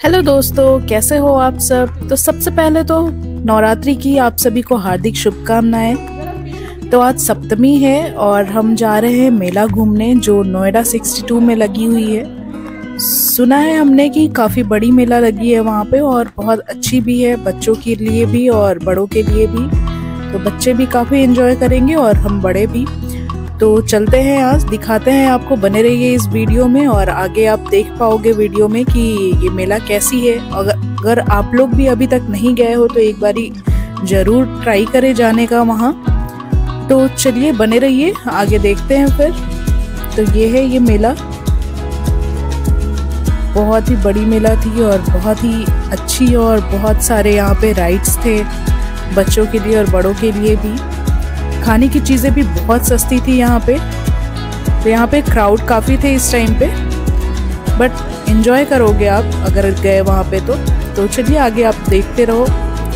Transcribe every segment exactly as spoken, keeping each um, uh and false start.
Hello दोस्तों, कैसे हो आप सब। तो सबसे पहले तो नवरात्रि की आप सभी को हार्दिक शुभकामनाएं। तो आज सप्तमी है और हम जा रहे हैं मेला घूमने जो नोएडा बासठ में लगी हुई है। सुना है हमने कि काफ़ी बड़ी मेला लगी है वहाँ पे और बहुत अच्छी भी है, बच्चों के लिए भी और बड़ों के लिए भी। तो बच्चे भी काफ़ी एंजॉय करेंगे और हम बड़े भी। तो चलते हैं, आज दिखाते हैं आपको। बने रहिए इस वीडियो में और आगे आप देख पाओगे वीडियो में कि ये मेला कैसी है। अगर आप लोग भी अभी तक नहीं गए हो तो एक बारी ज़रूर ट्राई करें जाने का वहाँ। तो चलिए बने रहिए, आगे देखते हैं फिर। तो ये है ये मेला, बहुत ही बड़ी मेला थी और बहुत ही अच्छी, और बहुत सारे यहाँ पे राइड्स थे बच्चों के लिए और बड़ों के लिए भी। खाने की चीज़ें भी बहुत सस्ती थी यहाँ पे। तो यहाँ पे क्राउड काफ़ी थे इस टाइम पे, बट एंजॉय करोगे आप अगर गए वहाँ पे तो। तो चलिए आगे आप देखते रहो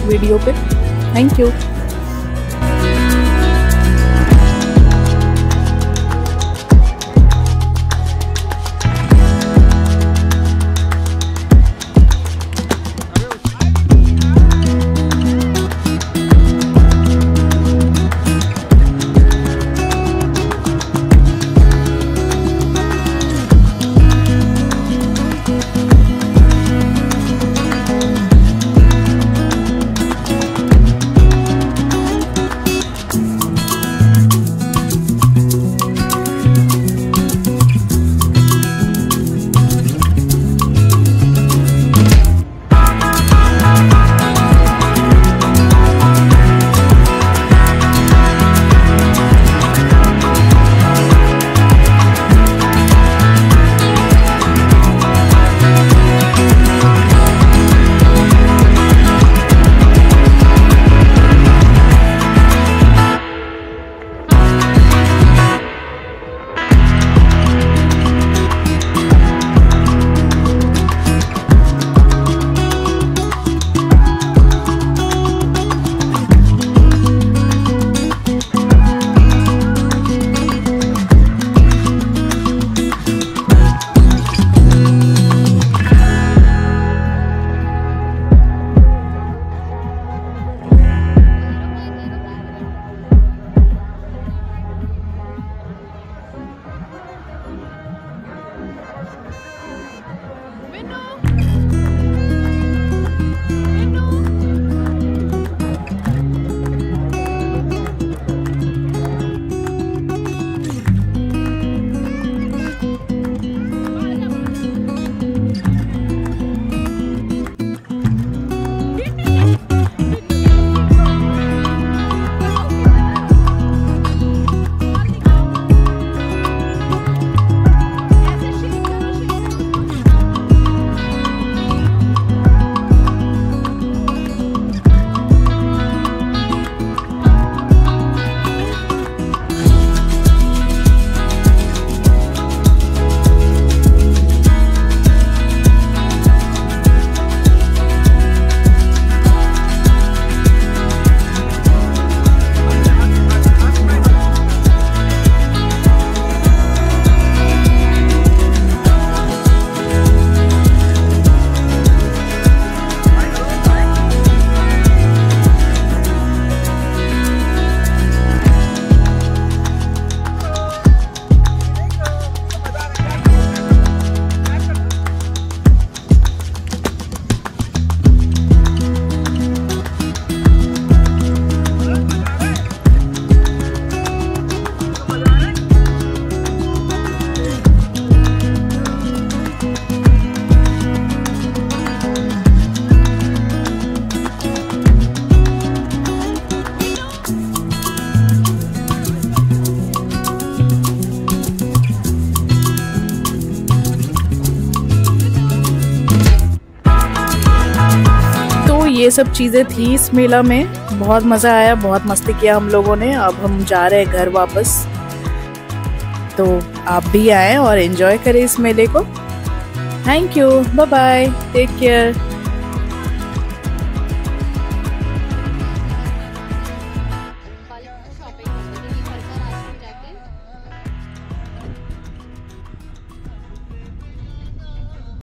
वीडियो पे। Thank you. ये सब चीज़ें थी इस मेला में। बहुत मज़ा आया, बहुत मस्ती किया हम लोगों ने। अब हम जा रहे हैं घर वापस। तो आप भी आएँ और एंजॉय करें इस मेले को। Thank you, bye bye, take care.